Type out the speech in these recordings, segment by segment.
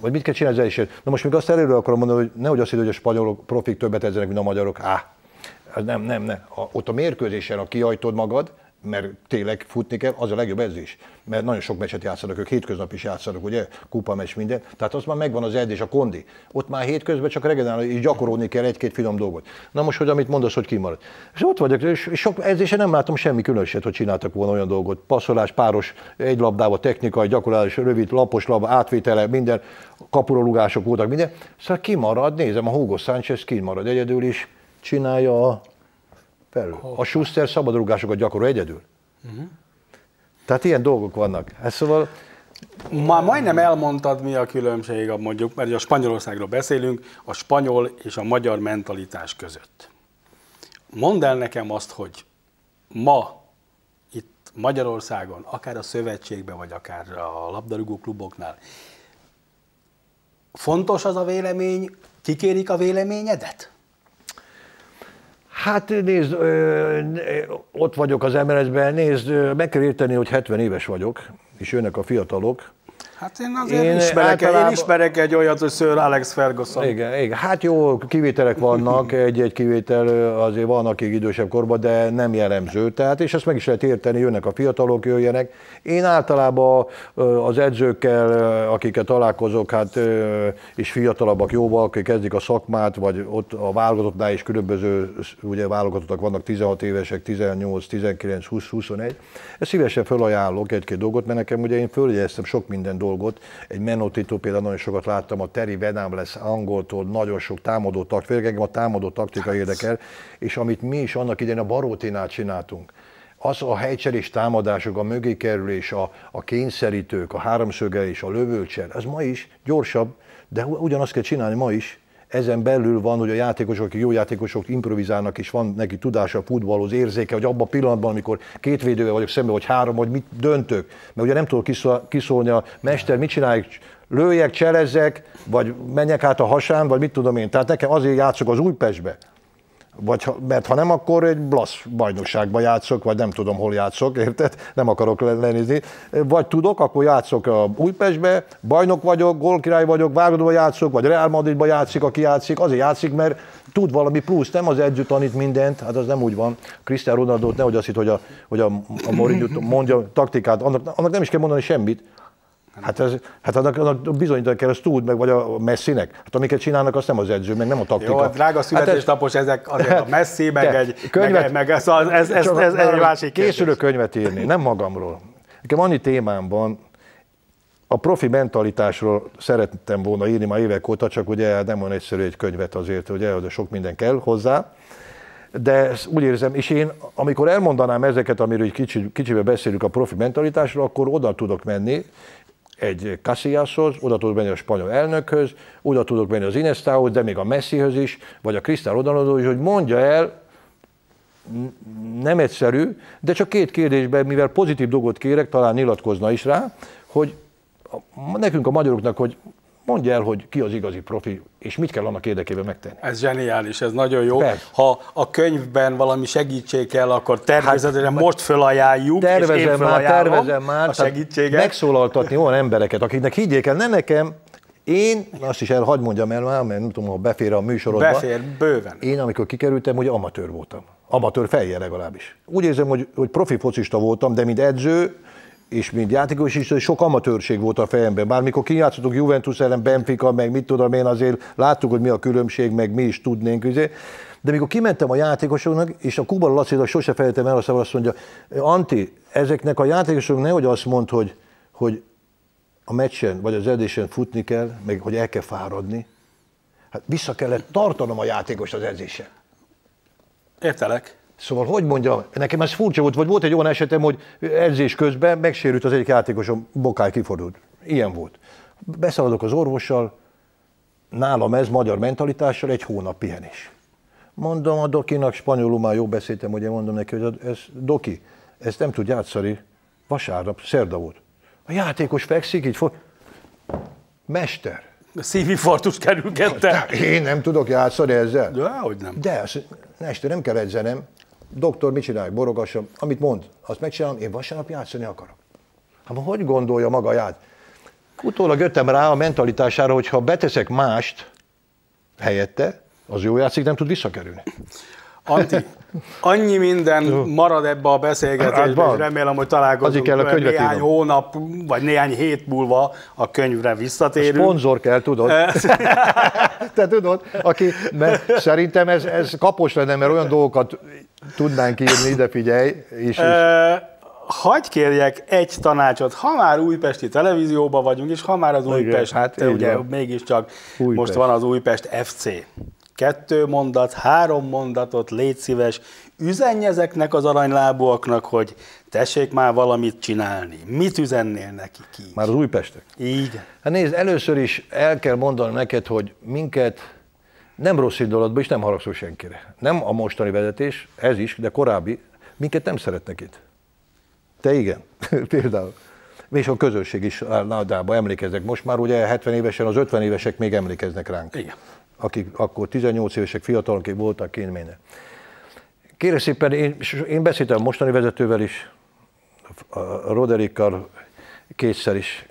Vagy mit kell csinálni az elisért? Na most még azt előről akarom mondani, hogy nehogy azt hidd, hogy a spanyolok profik többet edzenek, mint a magyarok. Nem. Ott a mérkőzésen, ha kiajtod magad, mert tényleg futni kell, az a legjobb edzés. Mert nagyon sok meccset játszanak, ők hétköznap is játszanak, ugye, kupameccs, minden. Tehát az már megvan az edzés, a kondi. Ott már hétközben csak regenerálni és gyakorolni kell egy-két finom dolgot. Na most, hogy amit mondasz, hogy kimarad. És ott vagyok, és sok edzésen nem látom semmi különöset, hogy csináltak volna olyan dolgot. Passzolás, páros, egy labdával, technikai, gyakorlás, rövid, lapos labda, átvétele, minden, kapurolugások voltak, minden. Szóval kimarad, nézem, a Hugo Sánchez kimarad egyedül is, csinálja a felül. A Schuster szabadrugásokat gyakorol egyedül. Tehát ilyen dolgok vannak. Szóval... Már majdnem elmondtad, mi a különbség, mondjuk, mert a Spanyolországról beszélünk, a spanyol és a magyar mentalitás között. Mondd el nekem azt, hogy ma itt Magyarországon, akár a szövetségben, vagy akár a labdarúgó kluboknál, fontos az a vélemény, kikérik a véleményedet? Hát nézd, ott vagyok az MLS-ben, nézd, meg kell érteni, hogy 70 éves vagyok, és jönnek a fiatalok. Hát én azért ismerek egy olyat, hogy Sir Alex Ferguson. Igen, hát jó, kivételek vannak, egy-egy kivétel azért van, akik idősebb korban, de nem jellemző. Tehát, és ezt meg is lehet érteni, jönnek a fiatalok, jöjjenek. Én általában az edzőkkel, akikkel találkozok, hát, és fiatalabbak jóval, akik kezdik a szakmát, vagy ott a válogatottnál is különböző, ugye válogatottak vannak 16 évesek, 18, 19, 20, 21. Ezt szívesen felajánlok egy-két dolgot, mert nekem ugye én följegyeztem sok minden dolgot. Egy Menotitó például nagyon sokat láttam, a Terry Venám lesz angoltól, nagyon sok támadó taktika, főleg engem a támadó taktika érdekel, és amit mi is annak idején a Barótinál csináltunk, az a helycserés támadások, a mögékerülés, a kényszerítők, a háromszögelés, a lövőcser, ez ma is gyorsabb, de ugyanazt kell csinálni ma is. Ezen belül van, hogy a játékosok, akik jó játékosok improvizálnak, és van neki tudása a futballhoz, érzéke, hogy abban a pillanatban, amikor két védővel vagyok szemben, vagy három, hogy mit döntök. Mert ugye nem tudok kiszólni a mester, mit csinálják, lőjek, cselezzek, vagy menjek át a hasán, vagy mit tudom én. Tehát nekem azért játszok az Újpestbe. Mert ha nem, akkor egy blasz bajnokságban játszok, vagy nem tudom, hol játszok, érted? Nem akarok lenézni. Vagy tudok, akkor játszok a Újpestbe, bajnok vagyok, gólkirály vagyok, válogatóban játszok, vagy Real Madridban játszik, aki játszik. Azért játszik, mert tud valami plusz, nem az edző tanít mindent, hát az nem úgy van. Cristiano Ronaldo nehogy azt hitt, hogy a Mourinho mondja a taktikát, annak nem is kell mondani semmit. Hát annak bizonyítani kell, ezt tud, meg vagy a Messinek. Hát amiket csinálnak, azt nem az edző, meg nem a taktika. Jó, a drága születésnapos, ezek azért a Messi, meg ez egy másik kérdés. Készülök könyvet írni, nem magamról. Nekem annyi témámban, a profi mentalitásról szerettem volna írni már évek óta, csak ugye nem olyan egyszerű egy könyvet azért, ugye sok minden kell hozzá. De úgy érzem, és én amikor elmondanám ezeket, amiről egy kicsiben beszélünk a profi mentalitásról, akkor oda tudok menni egy Casillashoz, oda tudok menni a spanyol elnökhöz, oda tudok menni az Iniestához, de még a Messihöz is, vagy a Cristiano Ronaldohoz is, hogy mondja el, nem egyszerű, de csak két kérdésben, mivel pozitív dolgot kérek, talán nyilatkozna is rá, hogy nekünk a magyaroknak, hogy mondja el, hogy ki az igazi profi, és mit kell annak érdekében megtenni. Ez zseniális, ez nagyon jó. Persze. Ha a könyvben valami segítség kell, akkor természetesen most felajánljuk, tervezem már a segítséget. Megszólaltatni olyan embereket, akiknek higgyék el, ne nekem, én, azt is hadd mondjam el már, mert nem tudom, ha befér a műsorodba. Befér, bőven. Én, amikor kikerültem, hogy amatőr voltam. Amatőr fejjel legalábbis. Úgy érzem, hogy profi focista voltam, de mint edző, és mint játékos is, sok amatőrség volt a fejemben. Bármikor kijátszottunk Juventus ellen, Benfica, meg mit tudom én, azért láttuk, hogy mi a különbség, meg mi is tudnénk. De mikor kimentem a játékosoknak, és a Kubala Laci-nak sose felejtem el, azt mondja, Anti, ezeknek a játékosoknak nehogy azt mondd, hogy a meccsen, vagy az edzésen futni kell, meg hogy el kell fáradni. Hát vissza kellett tartanom a játékost az edzésen. Értelek. Szóval, hogy mondjam, nekem ez furcsa volt, vagy volt egy olyan esetem, hogy edzés közben megsérült az egyik játékosom, bokáj kifordult. Ilyen volt. Beszaladok az orvossal, nálam ez magyar mentalitással, egy hónap pihenés. Mondom a dokinak, spanyolul már jó beszéltem, ugye mondom neki, hogy ez doki, ezt nem tud játszani, vasárnap, szerda volt. A játékos fekszik, így fog... Mester! Szívinfarktus kerülgettem. Én nem tudok játszani ezzel? Dehogy nem. De, este nem kell edzenem. Doktor, mit csinálj? Borogassam. Amit mond, azt megcsinálom, én vasárnap játszani akarok. Hát hogy gondolja maga ját? Utólag jöttem rá a mentalitására, hogy ha beteszek mást helyette, az jó játszik, nem tud visszakerülni. Anti, annyi minden marad ebbe a beszélgetésbe, és remélem, hogy találkozunk néhány hónap, vagy néhány hét múlva a könyvre visszatérünk. Sponzor kell, tudod. Te tudod, aki, mert szerintem ez kapos lenne, mert olyan dolgokat tudnánk írni, ide figyelj. És. Hagy kérjek egy tanácsot, ha már újpesti televízióban vagyunk, és ha már az Újpest, hát ugye mégiscsak Újpest. Most van az Újpest FC. 2 mondat, 3 mondatot, légy szíves, üzenj ezeknek az aranylábúaknak, hogy tessék már valamit csinálni. Mit üzennél nekik így? Már az Újpestek? Így. Hát nézd, először is el kell mondanom neked, hogy minket nem rossz indulatban, és nem haragszol senkire. Nem a mostani vezetés, ez is, de korábbi, minket nem szeretnek itt. Te igen, például. És a közösség is nádába emlékeznek. Most már ugye 70 évesen, az 50 évesek még emlékeznek ránk. Igen. Akik akkor 18 évesek, fiatalok voltak kényménye. Kérlek szépen, én beszéltem a mostani vezetővel is, a Roderikkal kétszer is.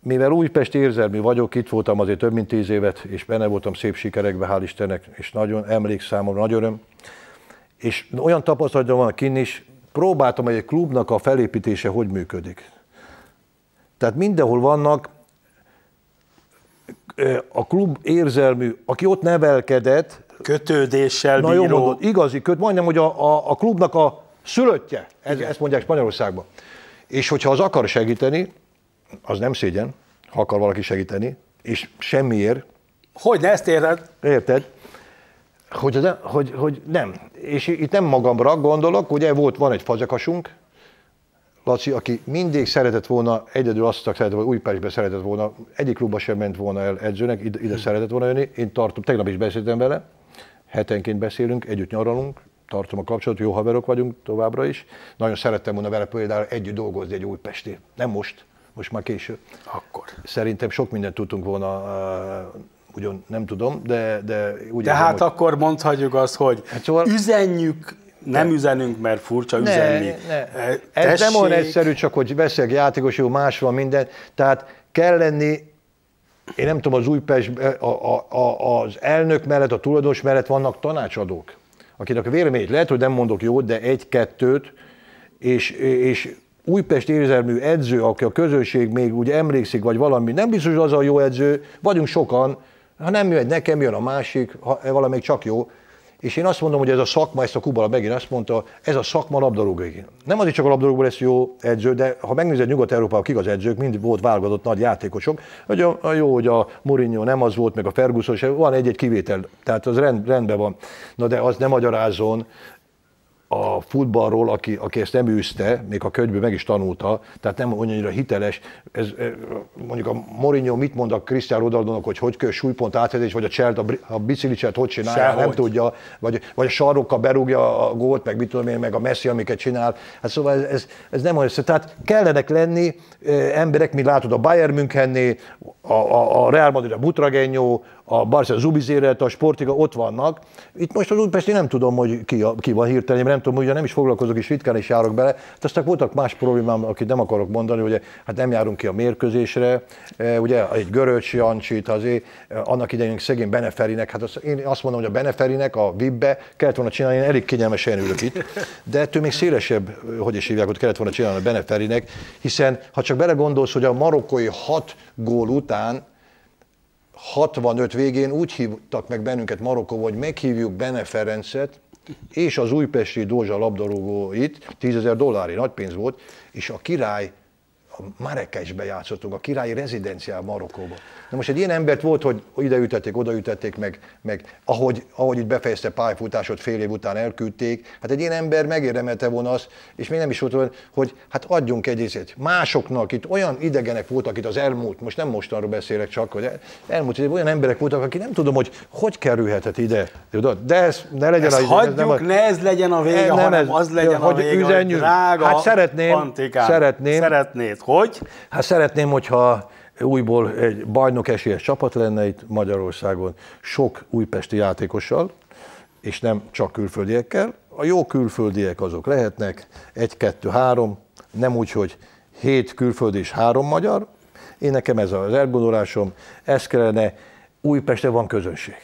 Mivel újpesti érzelmi vagyok, itt voltam azért több mint 10 évet, és benne voltam szép sikerekbe, hál' Istennek, és nagyon számomra nagy öröm. És olyan tapasztalatom van kinn is, próbáltam, hogy egy klubnak a felépítése hogy működik. Tehát mindenhol vannak a klub érzelmű, aki ott nevelkedett. Kötődéssel bíró. Na jó mondod, igazi köt, majdnem, hogy a klubnak a szülöttje, ezt mondják Spanyolországban. És hogyha az akar segíteni, az nem szégyen, ha akar valaki segíteni, és semmiért. Hogyne, ezt érted? Érted? Hogy nem. És itt nem magamra gondolok, ugye van egy fazekasunk, Laci, aki mindig szeretett volna, egyedül azt szeretett volna, Újpestbe szeretett volna, egyik klubba sem ment volna el edzőnek, ide szeretett volna jönni. Én tartom, tegnap is beszéltem vele, hetenként beszélünk, együtt nyaralunk, tartom a kapcsolatot, jó haverok vagyunk továbbra is. Nagyon szerettem volna vele például együtt dolgozni egy újpesti. Nem most, most már később. Akkor. Szerintem sok mindent tudtunk volna, ugyan nem tudom, de úgy. Tehát hogy... akkor mondhatjuk azt, hogy hát szóval... üzenjük. Nem üzenünk, mert furcsa üzenni. Ez nem olyan egyszerű, csak hogy beszélek játékos, jó, más van minden. Tehát kell lenni, én nem tudom, az Újpest, az elnök mellett, a tulajdonos mellett vannak tanácsadók, akinek a véleményét lehet, hogy nem mondok jót, de egy-kettőt, és Újpest érzelmű edző, aki a közösség még úgy emlékszik, vagy valami, nem biztos, az a jó edző, vagyunk sokan, ha nem jön nekem, jön a másik, ha valamelyik csak jó. És én azt mondom, hogy ez a szakma, ezt a Kubala megint azt mondta, ez a szakma labdarúgói. Nem azért csak a labdarúgóban lesz jó edző, de ha megnézed Nyugat-Európában, kik az edzők, mind volt válogatott nagy játékosok, hogy jó, hogy a Mourinho nem az volt, meg a Ferguson sem, van egy-egy kivétel, tehát az rendben van. Na de az nem magyarázon a futballról, aki ezt nem űzte, még a könyvből meg is tanulta, tehát nem annyira hiteles. Ez, mondjuk a Mourinho mit mond a Cristiano Ronaldónak, hogy kös súlypont átvezés, vagy a cselt, a biciklicselt hogy csinálja, sehogy. Nem tudja, vagy a sarokkal berúgja a gólt, meg mit tudom én, meg a Messi, amiket csinál. Hát szóval ez nem olyan össze. Tehát kellenek lenni emberek, mint látod a Bayern Münchennél, a Real Madrid, a Butrageño, a Barça Zubizérrel, a Sportiga ott vannak. Itt most az Újpesti nem tudom, hogy ki van hirtelen, nem tudom, ugye nem is foglalkozok, és ritkán is járok bele. Hát aztán voltak más problémám, akit nem akarok mondani, hogy hát nem járunk ki a mérkőzésre. Ugye egy Göröcs Jancsit, azért annak idején szegény Bene Ferencnek, hát én azt mondom, hogy a Bene Ferencnek a VIP-be kellett volna csinálni, én elég kényelmesen ülök itt, de ettől még szélesebb, hogy is hívják, ott kellett volna csinálni a Bene Ferencnek, hiszen ha csak belegondolsz, hogy a marokkói 6 gól után 65 végén úgy hívtak meg bennünket Marokkóba, hogy meghívjuk Bene Ferencet és az Újpesti Dózsa labdarúgóit, $10,000, nagy pénz volt, és a király, a Marrakesbe játszottunk, a királyi rezidenciában Marokkóba. Na most egy ilyen embert volt, hogy ideütették, odaütették, meg ahogy itt befejezte pályafutásot, fél év után elküldték, hát egy ilyen ember megérdemelte volna azt, és még nem is volt, hogy hát adjunk egy részét másoknak, itt olyan idegenek voltak itt az elmúlt, most nem mostanról beszélek csak, hogy elmúlt olyan emberek voltak, akik nem tudom, hogy kerülhetett ide. De ez ne legyen a vége. Hagyjuk, ne ez legyen a vége, hanem az legyen a vége, drága. Hát szeretném. Hogy? Hát szeretném, hogyha újból egy bajnok esélyes csapat lenne itt Magyarországon sok újpesti játékossal, és nem csak külföldiekkel. A jó külföldiek azok lehetnek, 1, 2, 3, nem úgy, hogy 7 külföldi és 3 magyar, Én nekem ez az elgondolásom, ez kellene, Újpesten van közönség.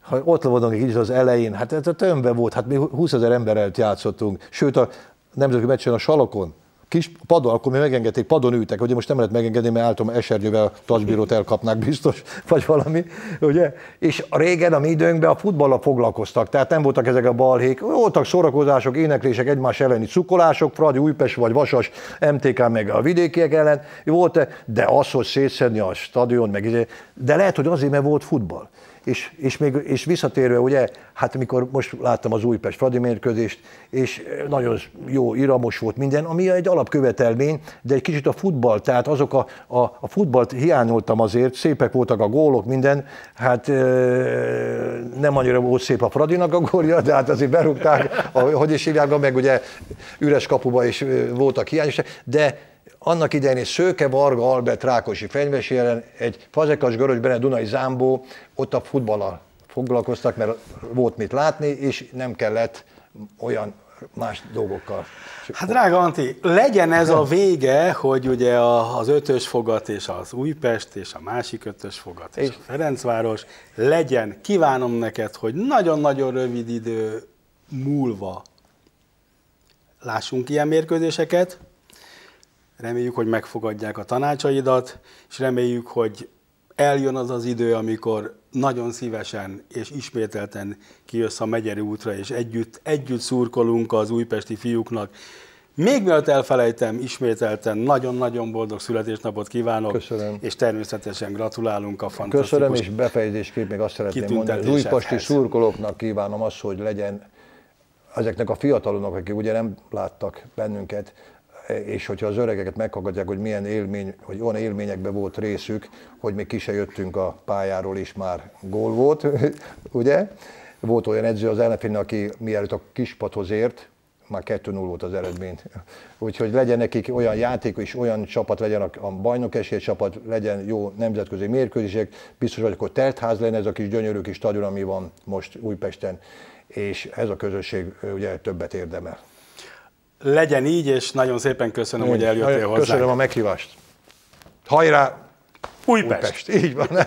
Ha ott voltunk így az elején, hát ez a tömve volt, hát mi 20 000 ember előtt játszottunk, sőt a nemzetközi meccsen a salakon, kis padon, akkor mi megengedték, padon ültek, ugye most nem lehet megengedni, mert álltam esernyővel a tasbírót elkapnák biztos, vagy valami, ugye? És régen a mi időnkben a futballal foglalkoztak, tehát nem voltak ezek a balhék, voltak szórakozások, éneklések, egymás elleni cukolások, Fradi, Újpest vagy Vasas, MTK meg a vidékiek ellen, volt-e, de az, hogy szétszedni a stadion, meg de lehet, hogy azért, mert volt futball. És visszatérve, ugye, hát mikor most láttam az Újpest-Fradi mérkőzést, és nagyon jó, iramos volt minden, ami egy alapkövetelmény, de egy kicsit a futball, tehát azok a futballt hiányoltam azért, szépek voltak a gólok, minden, hát nem annyira volt szép a Fradinak a gólja, de hát azért berúgták, hogy is hívják, meg ugye üres kapuba is voltak hiányosok, de annak idején Szőke, Varga, Albert, Rákosi, Fenyvesi ellen, egy Fazekas, Görös, Bene, Dunai, Zámbó, ott a futballal foglalkoztak, mert volt mit látni, és nem kellett olyan más dolgokkal. Hát drága Antti, legyen ez a vége, hogy ugye az ötös fogat és az Újpest, és a másik ötös fogat és a Ferencváros, legyen, kívánom neked, hogy nagyon-nagyon rövid idő múlva lássunk ilyen mérkőzéseket. Reméljük, hogy megfogadják a tanácsaidat, és reméljük, hogy eljön az az idő, amikor nagyon szívesen és ismételten kijössz a Megyeri útra, és együtt szurkolunk az újpesti fiúknak. Még mielőtt elfelejtem, ismételten nagyon-nagyon boldog születésnapot kívánok. Köszönöm. És természetesen gratulálunk a fantasztikus kitüntetéshez. Köszönöm, és befejezésképp még azt szeretném mondani, az újpesti szurkolóknak kívánom azt, hogy legyen ezeknek a fiataloknak, akik ugye nem láttak bennünket, és hogyha az öregeket meghallgatják, hogy milyen élmény, hogy olyan élményekben volt részük, hogy még ki se jöttünk a pályáról, is már gól volt, ugye? Volt olyan edző az ellenfél, aki mielőtt a kispadhoz ért, már 2-0 volt az eredmény. Úgyhogy legyen nekik olyan játék, és olyan csapat legyen, a bajnokesély csapat, legyen jó nemzetközi mérkőzések, biztos vagyok, hogy teltház lenne ez a kis gyönyörű kis stadion, ami van most Újpesten, és ez a közösség ugye többet érdemel. Legyen így, és nagyon szépen köszönöm, hogy eljöttél hozzánk. Köszönöm a meghívást. Hajrá! Újpest! Újpest. Így van.